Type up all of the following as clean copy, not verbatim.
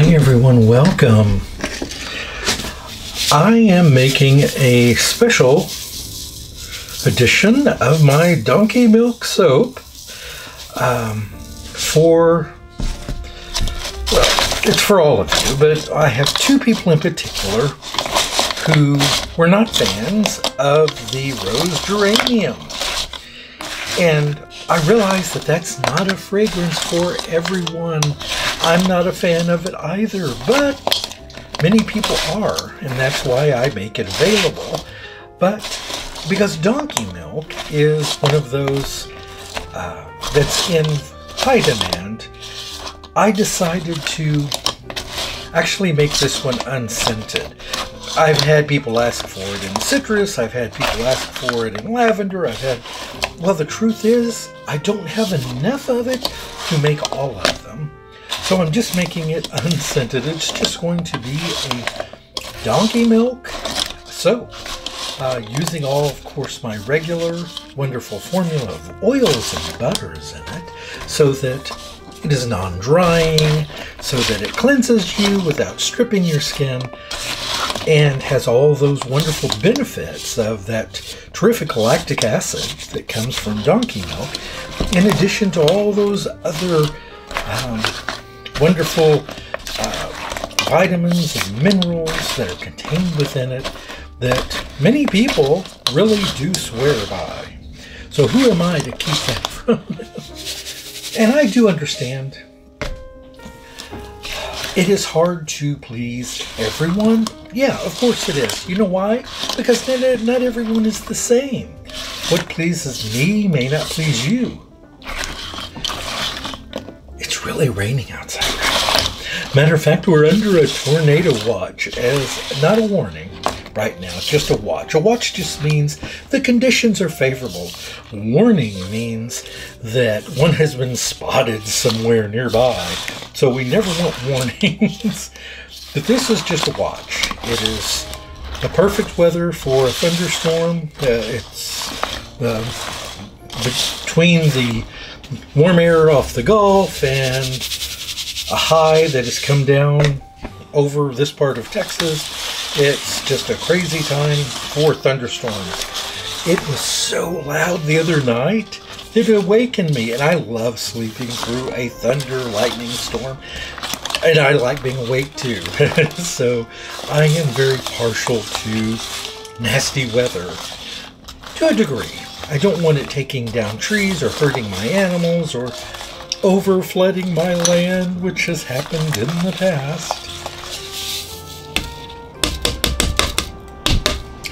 Hi everyone, welcome. I am making a special edition of my Donkey Milk Soap it's for all of you, but I have two people in particular who were not fans of the Rose Geranium. And I realize that that's not a fragrance for everyone. I'm not a fan of it either, but many people are, and that's why I make it available. But because donkey milk is one of those that's in high demand, I decided to actually make this one unscented. I've had people ask for it in citrus, I've had people ask for it in lavender, well, the truth is, I don't have enough of it to make all of them. So I'm just making it unscented. It's just going to be a donkey milk soap, using all, of course, my regular wonderful formula of oils and butters in it, so that it is non-drying, so that it cleanses you without stripping your skin, and has all those wonderful benefits of that terrific lactic acid that comes from donkey milk, in addition to all those other wonderful vitamins and minerals that are contained within it that many people really do swear by. So who am I to keep that from them? And I do understand it is hard to please everyone. Yeah, of course it is. You know why? Because not everyone is the same. What pleases me may not please you. It's really raining outside. Matter of fact, we're under a tornado watch as not a warning right now, just a watch. A watch just means the conditions are favorable. Warning means that one has been spotted somewhere nearby. So we never want warnings. But this is just a watch. It is the perfect weather for a thunderstorm. It's between the warm air off the Gulf and a high that has come down over this part of Texas. It's just a crazy time for thunderstorms. It was so loud the other night. It awakened me, and I love sleeping through a thunder lightning storm. And I like being awake too, so I am very partial to nasty weather, to a degree. I don't want it taking down trees or hurting my animals or over flooding my land, which has happened in the past.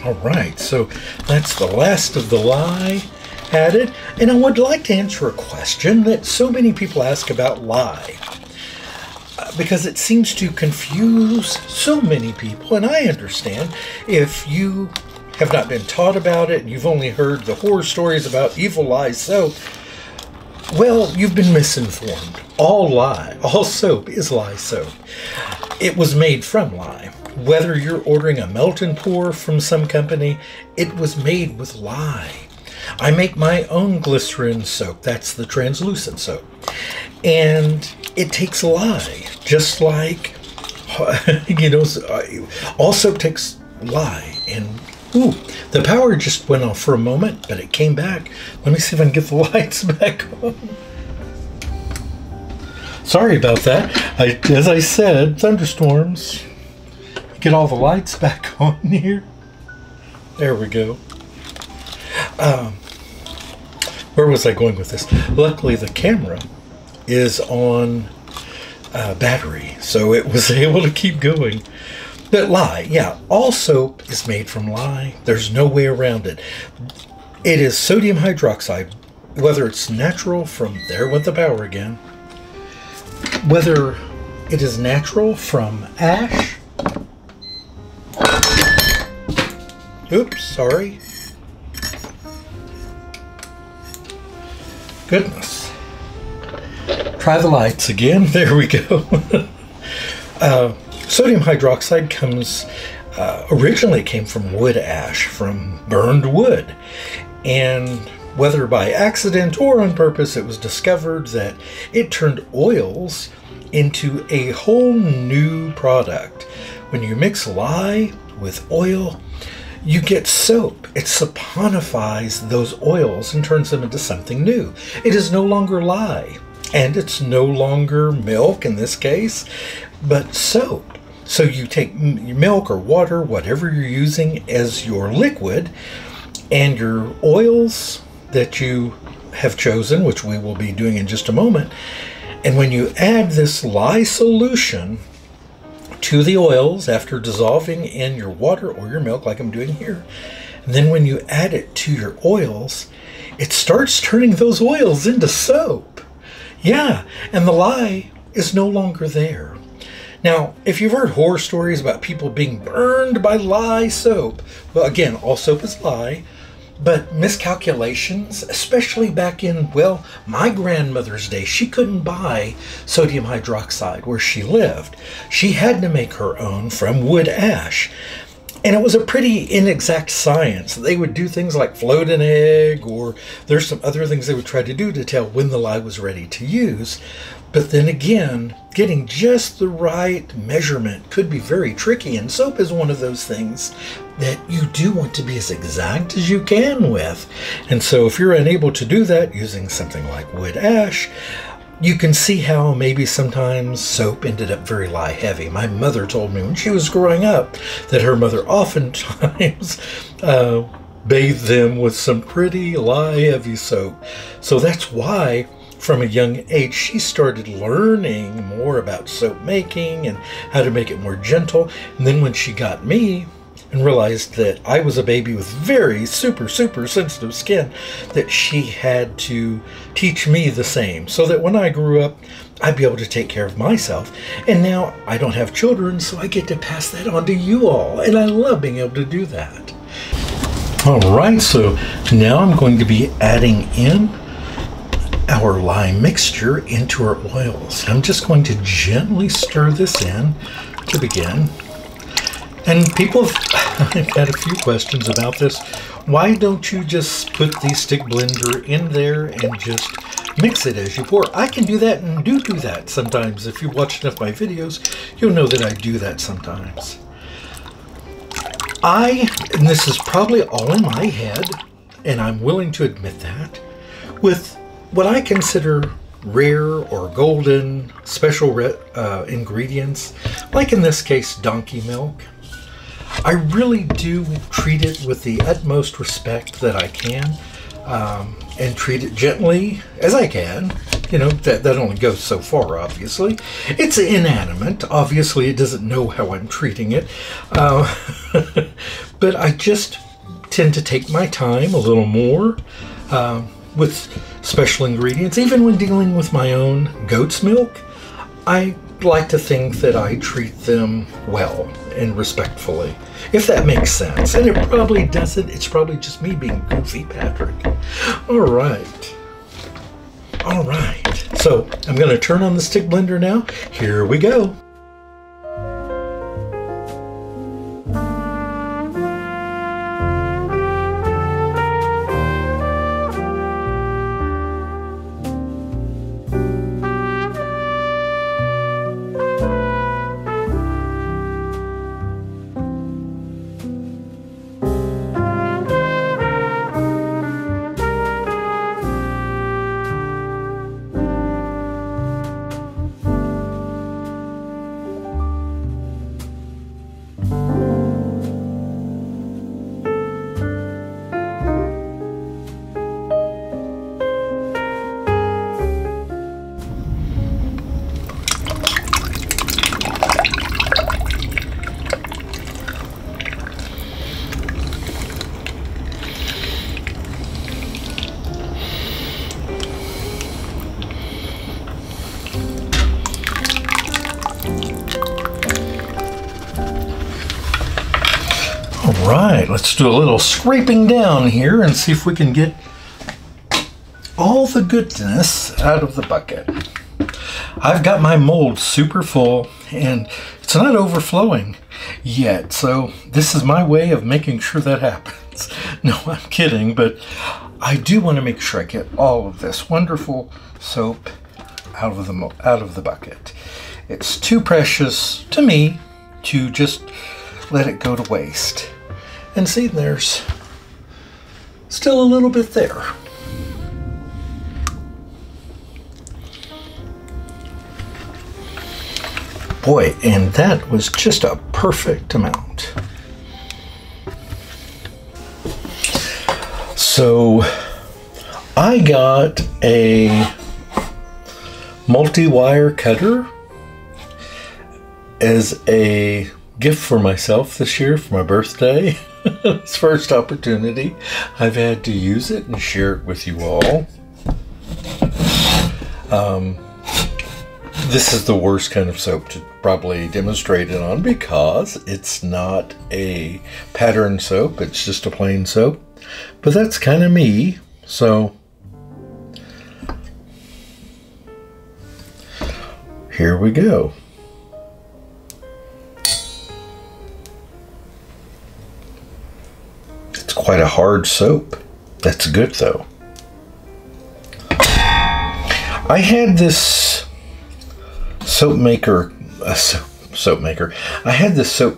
All right, so that's the last of the Lye added, and I would like to answer a question that so many people ask about Lye, because it seems to confuse so many people, and I understand if you have not been taught about it and you've only heard the horror stories about evil Lye soap. Well, you've been misinformed. All soap is Lye soap. It was made from Lye. Whether you're ordering a melt and pour from some company, it was made with Lye. I make my own glycerin soap. That's the translucent soap. And it takes lye, just like, you know, also takes lye. And, ooh, the power just went off for a moment, but it came back. Let me see if I can get the lights back on. Sorry about that. As I said, thunderstorms. Get all the lights back on here. There we go. Where was I going with this? Luckily, the camera is on battery, so it was able to keep going. But Lye, yeah, all soap is made from Lye. There's no way around it. It is sodium hydroxide, whether it's natural from, there went the power again, whether it is natural from ash, oops, sorry, goodness. Try the lights again. There we go. Sodium hydroxide comes, originally came from wood ash, from burned wood. And whether by accident or on purpose, it was discovered that it turned oils into a whole new product. When you mix lye with oil, you get soap. It saponifies those oils and turns them into something new. It is no longer lye, and it's no longer milk in this case, but soap. So you take milk or water, whatever you're using as your liquid, and your oils that you have chosen, which we will be doing in just a moment. And when you add this lye solution to the oils after dissolving in your water or your milk, like I'm doing here, and then when you add it to your oils, it starts turning those oils into soap. Yeah, and the lye is no longer there. Now, if you've heard horror stories about people being burned by lye soap, well, again, all soap is lye, but miscalculations, especially back in, well, my grandmother's day, she couldn't buy sodium hydroxide where she lived. She had to make her own from wood ash. And it was a pretty inexact science. They would do things like float an egg, or there's some other things they would try to do to tell when the lye was ready to use. But then again, getting just the right measurement could be very tricky, and soap is one of those things that you do want to be as exact as you can with. And so if you're unable to do that using something like wood ash, you can see how maybe sometimes soap ended up very lye heavy. My mother told me when she was growing up that her mother oftentimes bathed them with some pretty lye heavy soap. So that's why from a young age she started learning more about soap making and how to make it more gentle. And then when she got me and realized that I was a baby with very super sensitive skin, that she had to teach me the same so that when I grew up I'd be able to take care of myself. And now I don't have children, so I get to pass that on to you all, and I love being able to do that. All right, so now I'm going to be adding in our lye mixture into our oils. I'm just going to gently stir this in to begin. And people have had a few questions about this. Why don't you just put the stick blender in there and just mix it as you pour? I can do that and do that sometimes. If you've watched enough of my videos, you'll know that I do that sometimes. And this is probably all in my head, and I'm willing to admit that, with what I consider rare or golden special ingredients, like in this case, donkey milk, I really do treat it with the utmost respect that I can, and treat it gently as I can. You know, that only goes so far, obviously. It's inanimate. Obviously, it doesn't know how I'm treating it. But I just tend to take my time a little more with special ingredients. Even when dealing with my own goat's milk, I like to think that I treat them well and respectfully, if that makes sense. And it probably doesn't. It's probably just me being goofy Patrick. All right, so I'm going to turn on the stick blender now. Here we go. Right, let's do a little scraping down here and see if we can get all the goodness out of the bucket. I've got my mold super full and it's not overflowing yet, so this is my way of making sure that happens. No, I'm kidding, but I do want to make sure I get all of this wonderful soap out of the bucket. It's too precious to me to just let it go to waste. And see, there's still a little bit there. Boy, and that was just a perfect amount. So I got a multi-wire cutter as a gift for myself this year for my birthday. It's the first opportunity I've had to use it and share it with you all. This is the worst kind of soap to probably demonstrate it on because it's not a pattern soap, it's just a plain soap. But that's kind of me, so here we go. It's quite a hard soap. That's good though. I had this soap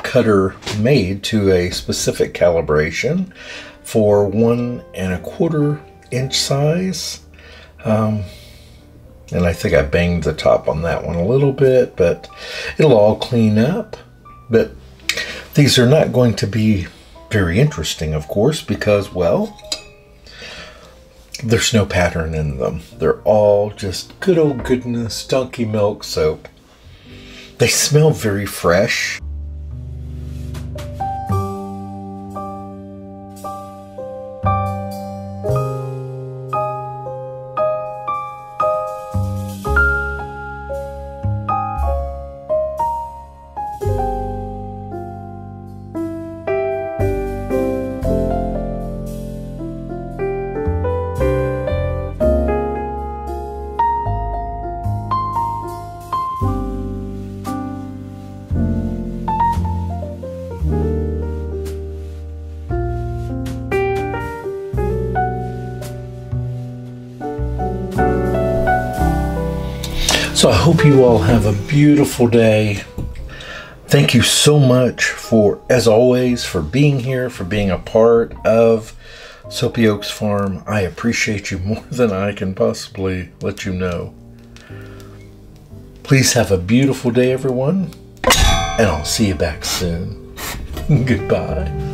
cutter made to a specific calibration for 1¼ inch size, and I think I banged the top on that one a little bit, but it'll all clean up. But these are not going to be very interesting, of course, because, well, there's no pattern in them. They're all just good old goodness Donkey Milk soap. They smell very fresh. So I hope you all have a beautiful day. Thank you so much for, as always, for being here, for being a part of Soapy Oaks Farm. I appreciate you more than I can possibly let you know. Please have a beautiful day, everyone, and I'll see you back soon. Goodbye.